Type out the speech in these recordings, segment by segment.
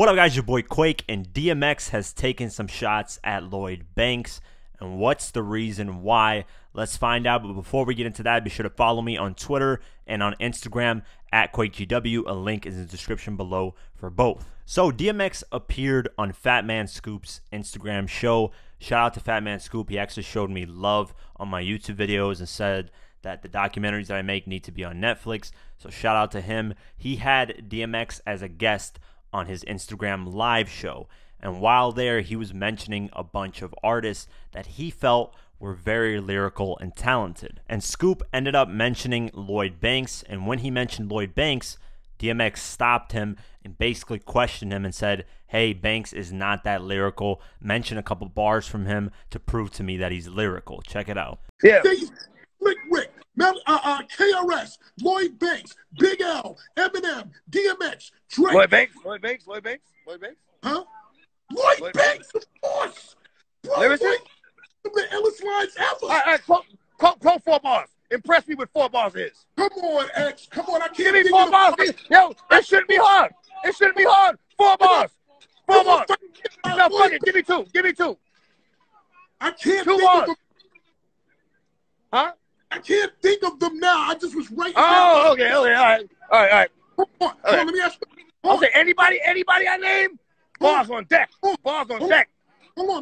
What up, guys? Your boy Quake, and DMX has taken some shots at Lloyd Banks. And what's the reason why? Let's find out. But before we get into that, be sure to follow me on Twitter and on Instagram at QuakeGW. A link is in the description below for both. So DMX appeared on Fat Man Scoop's Instagram show. Shout out to Fat Man Scoop. He actually showed me love on my YouTube videos and said that the documentaries that I make need to be on Netflix. So shout out to him. He had DMX as a guest on his Instagram live show, and while there he was mentioning a bunch of artists that he felt were very lyrical and talented, and Scoop ended up mentioning Lloyd Banks. And when he mentioned Lloyd Banks, DMX stopped him and basically questioned him and said, hey, Banks is not that lyrical. Mention a couple bars from him to prove to me that he's lyrical. Check it out. Yeah. Rick, K-R-S, Lloyd Banks, Big L, Eminem, DMX, Drake. Lloyd Banks. Huh? Lloyd Banks, of course. Bro, some of the illest lines ever. All right, quote 4 bars. Impress me with 4 bars is. Come on, X. Come on, I can't give me 4 bars. Yo, it shouldn't be hard. 4 bars. 4 bars. No, fuck it. Give me 2. I can't think of them. Huh? I can't think of them now. I just was right. Oh, okay, all right. Come on, let me ask you. Okay, anybody I name? Bars on deck. Hold on,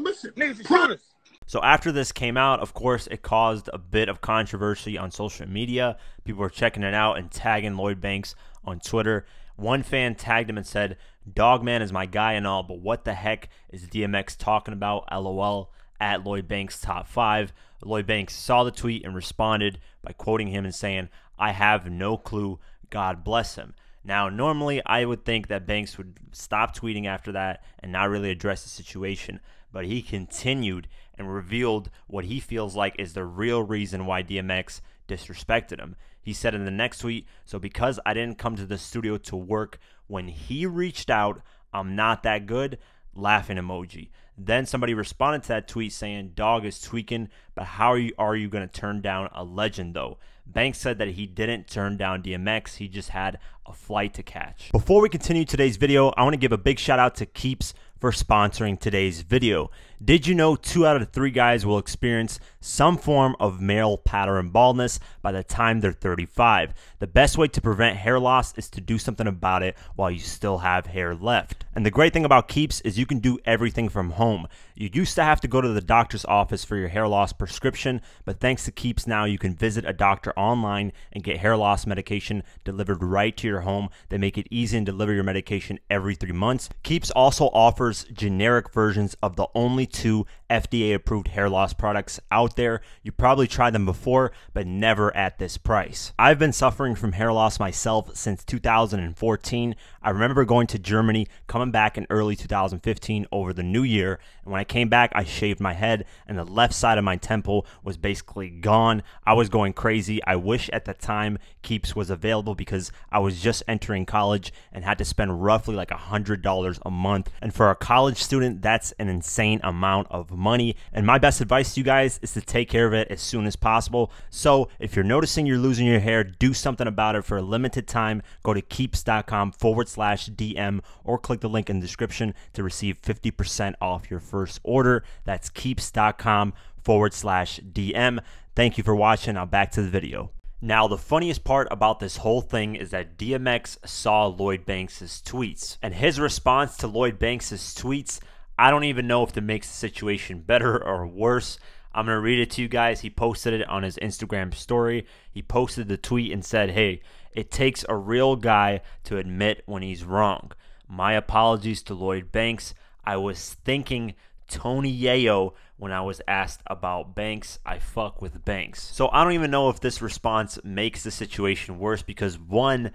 listen. Niggas is shooters. So after this came out, of course, it caused a bit of controversy on social media. People were checking it out and tagging Lloyd Banks on Twitter. One fan tagged him and said, Dogman is my guy and all, but what the heck is DMX talking about? LOL. At Lloyd Banks top 5. Lloyd Banks saw the tweet and responded by quoting him and saying, I have no clue. God bless him. Now, normally I would think that Banks would stop tweeting after that and not really address the situation, but he continued and revealed what he feels like is the real reason why DMX disrespected him. He said in the next tweet, so because I didn't come to the studio to work when he reached out, I'm not that good. Laughing emoji. Then somebody responded to that tweet saying, dog is tweaking, but how are you going to turn down a legend though? Banks said that he didn't turn down DMX, he just had a flight to catch. Before we continue today's video, I want to give a big shout out to Keeps for sponsoring today's video. Did you know 2 out of 3 guys will experience some form of male pattern baldness by the time they're 35? The best way to prevent hair loss is to do something about it while you still have hair left. And the great thing about Keeps is you can do everything from home. You used to have to go to the doctor's office for your hair loss prescription, but thanks to Keeps now you can visit a doctor online and get hair loss medication delivered right to your home. They make it easy and deliver your medication every 3 months. Keeps also offers generic versions of the only 2 FDA approved hair loss products out there. You probably tried them before, but never at this price. I've been suffering from hair loss myself since 2014. I remember going to Germany, coming back in early 2015 over the new year, and when I came back I shaved my head and the left side of my temple was basically gone. I was going crazy. I wish at the time Keeps was available because I was just entering college and had to spend roughly like $100 a month, and for a college student, that's an insane amount of money. And my best advice to you guys is to take care of it as soon as possible. So if you're noticing you're losing your hair, do something about it. For a limited time, go to keeps.com/DM or click the link in the description to receive 50% off your first order. That's keeps.com/DM. Thank you for watching. Now back to the video. Now, the funniest part about this whole thing is that DMX saw Lloyd Banks' tweets. And his response to Lloyd Banks' tweets, I don't even know if that makes the situation better or worse. I'm going to read it to you guys. He posted it on his Instagram story. He posted the tweet and said, hey, it takes a real guy to admit when he's wrong. My apologies to Lloyd Banks. I was thinking Tony Yayo when I was asked about Banks. I fuck with Banks. So I don't even know if this response makes the situation worse because, one,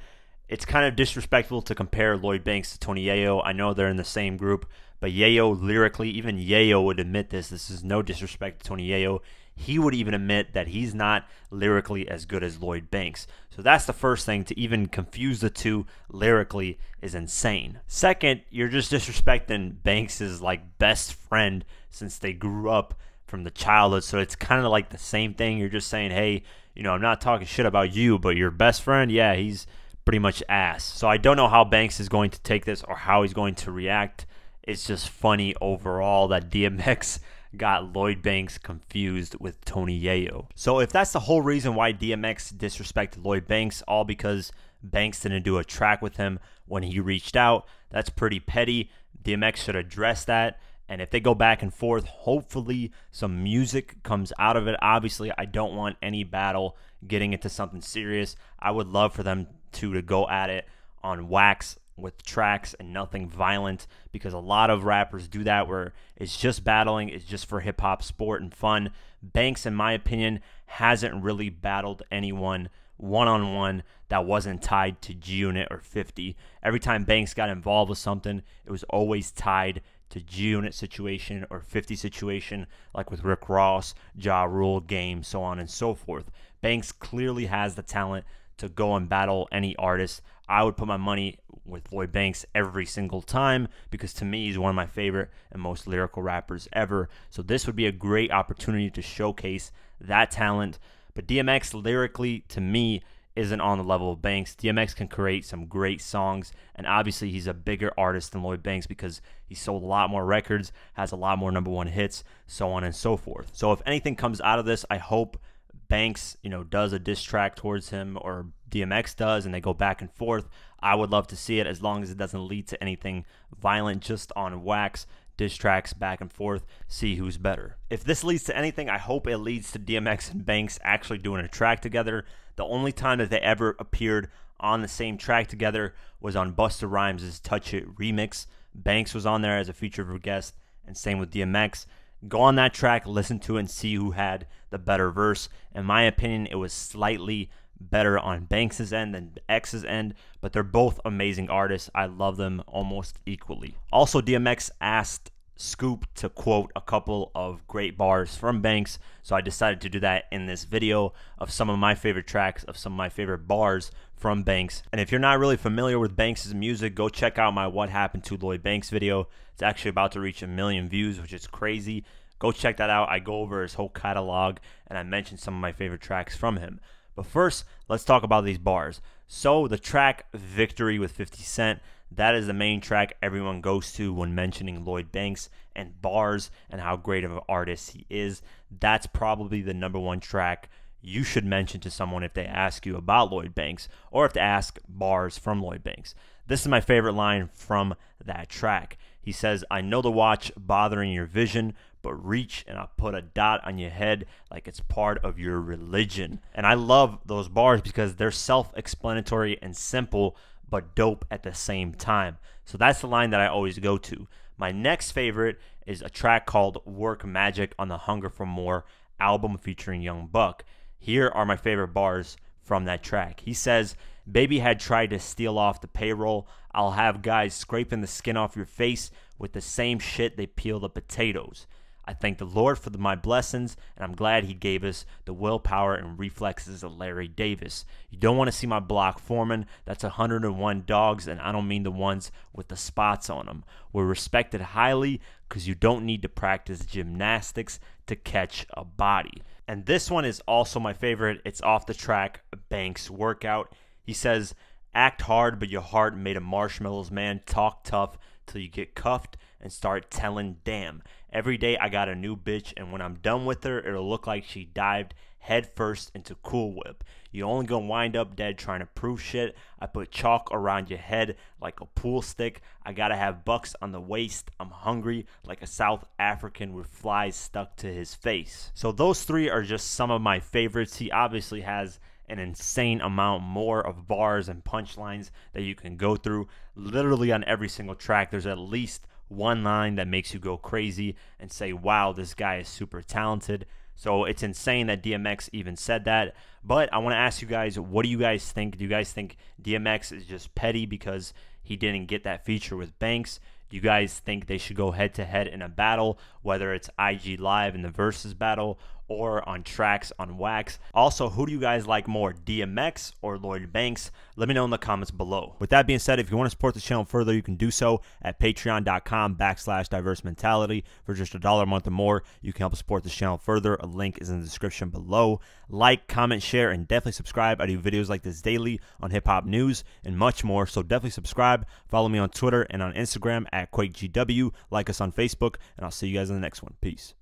it's kind of disrespectful to compare Lloyd Banks to Tony Yayo. I know they're in the same group, but Yayo lyrically, even Yayo would admit this. This is no disrespect to Tony Yayo. He would even admit that he's not lyrically as good as Lloyd Banks. So that's the first thing. To even confuse the two lyrically is insane. Second, you're just disrespecting Banks's like best friend since they grew up from the childhood. So it's kind of like the same thing. You're just saying, hey, you know, I'm not talking shit about you, but your best friend, yeah, he's pretty much ass. So I don't know how Banks is going to take this or how he's going to react. It's just funny overall that DMX got Lloyd Banks confused with Tony Yayo. So if that's the whole reason why DMX disrespected Lloyd Banks, all because Banks didn't do a track with him when he reached out, that's pretty petty. DMX should address that. And if they go back and forth, hopefully some music comes out of it. Obviously, I don't want any battle getting into something serious. I would love for them to go at it on wax with tracks and nothing violent, because a lot of rappers do that where it's just battling, it's just for hip-hop, sport, and fun. Banks, in my opinion, hasn't really battled anyone one-on-one that wasn't tied to G-Unit or 50. Every time Banks got involved with something, it was always tied to G-Unit situation or 50 situation, like with Rick Ross, Ja Rule, Game, so on and so forth. Banks clearly has the talent to go and battle any artist. I would put my money with Lloyd Banks every single time, because to me he's one of my favorite and most lyrical rappers ever. So this would be a great opportunity to showcase that talent. But DMX lyrically, to me, isn't on the level of Banks. DMX can create some great songs, and obviously he's a bigger artist than Lloyd Banks because he sold a lot more records, has a lot more #1 hits, so on and so forth. So if anything comes out of this, I hope Banks, does a diss track towards him, or DMX does, and they go back and forth. I would love to see it, as long as it doesn't lead to anything violent, just on wax, diss tracks back and forth, see who's better. If this leads to anything, I hope it leads to DMX and Banks actually doing a track together. The only time that they ever appeared on the same track together was on Busta Rhymes' Touch It remix. Banks was on there as a featured guest, and same with DMX. Go on that track, listen to it, and see who had the better verse. In my opinion, it was slightly better on Banks' end than X's end, but they're both amazing artists. I love them almost equally. Also, DMX asked Scoop to quote a couple of great bars from Banks, so I decided to do that in this video of some of my favorite tracks, of some of my favorite bars from Banks. And if you're not really familiar with Banks's music, go check out my What Happened to Lloyd Banks video. It's actually about to reach 1 million views, which is crazy. Go check that out. I go over his whole catalog, and I mentioned some of my favorite tracks from him. But first, let's talk about these bars. So the track Victory with 50 Cent, that is the main track everyone goes to when mentioning Lloyd Banks and bars and how great of an artist he is. That's probably the #1 track you should mention to someone if they ask you about Lloyd Banks, or if they ask bars from Lloyd Banks. This is my favorite line from that track. He says, "I know the watch bothering your vision, but reach and I'll put a dot on your head like it's part of your religion." And I love those bars because they're self-explanatory and simple, but dope at the same time. So that's the line that I always go to. My next favorite is a track called Work Magic on the Hunger for More album featuring Young Buck. Here are my favorite bars from that track. He says, "Baby had tried to steal off the payroll. I'll have guys scraping the skin off your face with the same shit they peel the potatoes. I thank the Lord for my blessings, and I'm glad he gave us the willpower and reflexes of Larry Davis. You don't want to see my block foreman. That's 101 dogs, and I don't mean the ones with the spots on them. We're respected highly because you don't need to practice gymnastics to catch a body." And this one is also my favorite. It's off the track Banks Workout. He says, "Act hard, but your heart made of marshmallows, man. Talk tough till you get cuffed and start telling damn. Every day I got a new bitch, and when I'm done with her, it'll look like she dived headfirst into Cool Whip. You're only gonna wind up dead trying to prove shit. I put chalk around your head like a pool stick. I gotta have bucks on the waist. I'm hungry like a South African with flies stuck to his face." So those three are just some of my favorites. He obviously has an insane amount more of bars and punchlines that you can go through. Literally on every single track, there's at least one line that makes you go crazy and say, wow, this guy is super talented. So it's insane that DMX even said that. But I want to ask you guys, what do you guys think? Do you guys think DMX is just petty because he didn't get that feature with Banks? Do you guys think they should go head to head in a battle, whether it's IG Live in the versus battle or on tracks on wax. Also, who do you guys like more, DMX or Lloyd Banks? Let me know in the comments below. With that being said, if you want to support the channel further, you can do so at patreon.com/diversementality. For just $1 a month or more, you can help support this channel further. A link is in the description below. Like, comment, share, and definitely subscribe. I do videos like this daily on hip-hop news and much more, so definitely subscribe. Follow me on Twitter and on Instagram at QuakeGW. Like us on Facebook, and I'll see you guys in the next one. Peace.